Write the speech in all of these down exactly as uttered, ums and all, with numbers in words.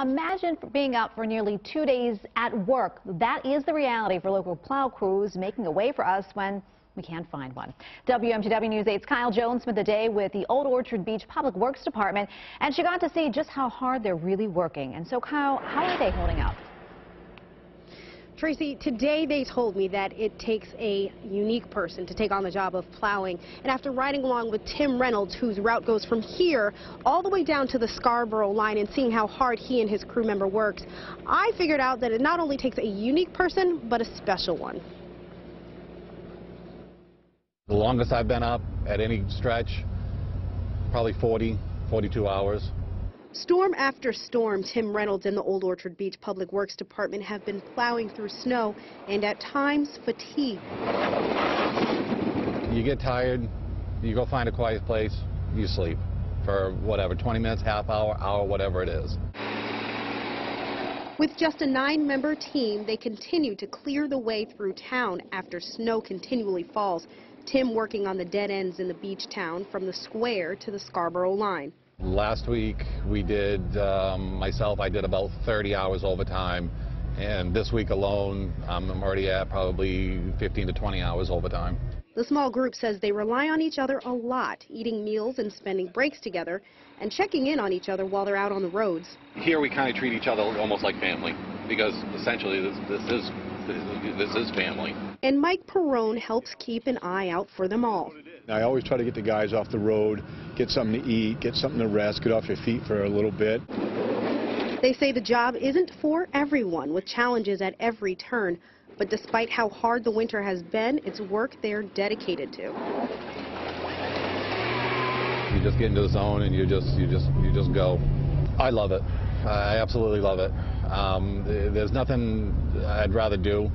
Imagine being out for nearly two days at work. That is the reality for local plow crews making a way for us when we can't find one. W M T W News eight's Kyle Jones spent the day with the Old Orchard Beach Public Works Department, and she got to see just how hard they're really working. And so, Kyle, how are they holding up? Tracy, today they told me that it takes a unique person to take on the job of plowing. And after riding along with Tim Reynolds, whose route goes from here all the way down to the Scarborough line and seeing how hard he and his crew member works, I figured out that it not only takes a unique person, but a special one. The longest I've been up at any stretch, probably forty, forty-two hours. Storm after storm, Tim Reynolds and the Old Orchard Beach Public Works Department have been plowing through snow and at times fatigue. You get tired, you go find a quiet place, you sleep for whatever, twenty minutes, half hour, hour, whatever it is. With just a nine-member team, they continue to clear the way through town after snow continually falls. Tim working on the dead ends in the beach town from the square to the Scarborough line. Last week we did, um, myself, I did about thirty hours overtime, and this week alone um, I'm already at probably fifteen to twenty hours overtime. The small group says they rely on each other a lot, eating meals and spending breaks together and checking in on each other while they're out on the roads. Here we kind of treat each other almost like family, because essentially this, this is this is family. And Mike Perrone helps keep an eye out for them all. I always try to get the guys off the road, get something to eat, get something to rest, get off your feet for a little bit. They say the job isn't for everyone, with challenges at every turn. But despite how hard the winter has been, it's work they're dedicated to. You just get into the zone and you just, you just, you just go. I love it. I absolutely love it. Um, there's nothing I'd rather do.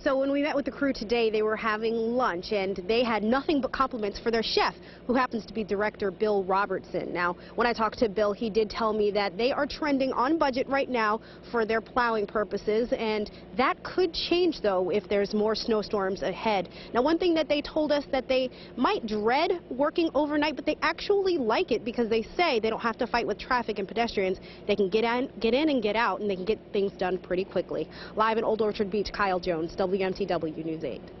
So when we met with the crew today, they were having lunch, and they had nothing but compliments for their chef, who happens to be director Bill Robertson. Now, when I talked to Bill, he did tell me that they are trending on budget right now for their plowing purposes, and that could change, though, if there's more snowstorms ahead. Now, one thing that they told us that they might dread working overnight, but they actually like it because they say they don't have to fight with traffic and pedestrians. They can get in, get in and get out, and they can get things done pretty quickly. Live in Old Orchard Beach, Kyle Jones, W M T W News eight.